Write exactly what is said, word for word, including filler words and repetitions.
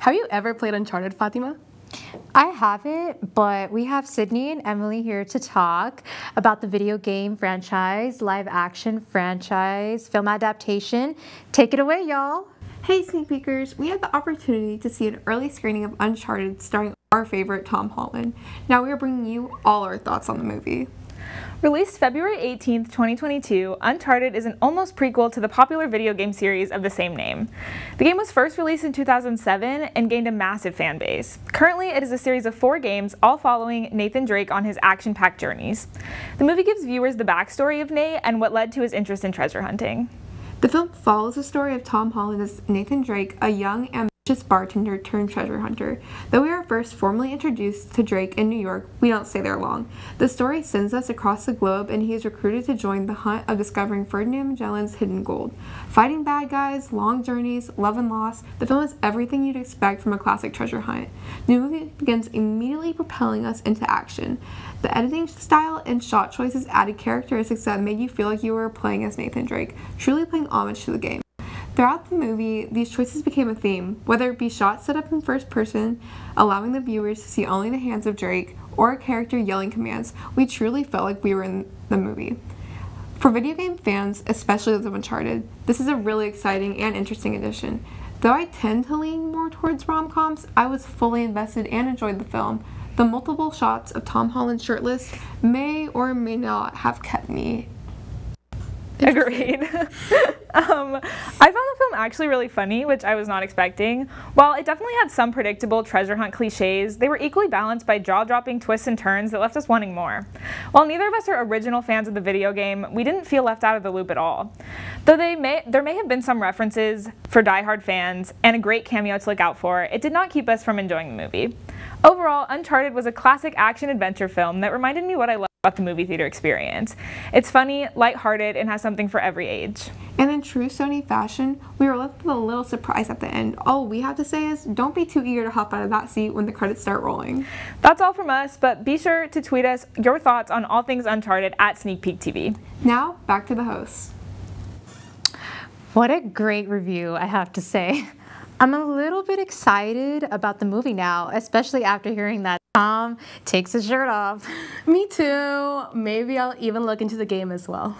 Have you ever played Uncharted, Fatima? I haven't, but we have Sydney and Emily here to talk about the video game franchise, live action franchise, film adaptation. Take it away, y'all. Hey, Sneak Peekers. We had the opportunity to see an early screening of Uncharted starring our favorite Tom Holland. Now we are bringing you all our thoughts on the movie. Released February eighteenth, twenty twenty-two, Uncharted is an almost prequel to the popular video game series of the same name. The game was first released in two thousand seven and gained a massive fan base. Currently, it is a series of four games, all following Nathan Drake on his action-packed journeys. The movie gives viewers the backstory of Nate and what led to his interest in treasure hunting. The film follows the story of Tom Holland as Nathan Drake, a young, ambitious bartender turned treasure hunter. Though we are first formally introduced to Drake in New York, we don't stay there long. The story sends us across the globe, and he is recruited to join the hunt of discovering Ferdinand Magellan's hidden gold. Fighting bad guys, long journeys, love and loss, the film is everything you'd expect from a classic treasure hunt. The movie begins immediately propelling us into action. The editing style and shot choices added characteristics that made you feel like you were playing as Nathan Drake, truly paying homage to the game. Throughout the movie, these choices became a theme, whether it be shots set up in first person, allowing the viewers to see only the hands of Drake, or a character yelling commands. We truly felt like we were in the movie. For video game fans, especially those of Uncharted, this is a really exciting and interesting addition. Though I tend to lean more towards rom-coms, I was fully invested and enjoyed the film. The multiple shots of Tom Holland shirtless may or may not have kept me. Agreed. um, I found the film actually really funny, which I was not expecting. While it definitely had some predictable treasure hunt cliches, they were equally balanced by jaw-dropping twists and turns that left us wanting more. While neither of us are original fans of the video game, we didn't feel left out of the loop at all. Though they may, there may have been some references for die-hard fans and a great cameo to look out for, it did not keep us from enjoying the movie. Overall, Uncharted was a classic action-adventure film that reminded me what I love about the movie theater experience. It's funny, lighthearted, and has something for every age. And in true Sony fashion, we were left with a little surprise at the end. All we have to say is, don't be too eager to hop out of that seat when the credits start rolling. That's all from us, but be sure to tweet us your thoughts on all things Uncharted at Sneak Peek T V. Now, back to the hosts. What a great review, I have to say. I'm a little bit excited about the movie now, especially after hearing that Tom takes his shirt off. Me too. Maybe I'll even look into the game as well.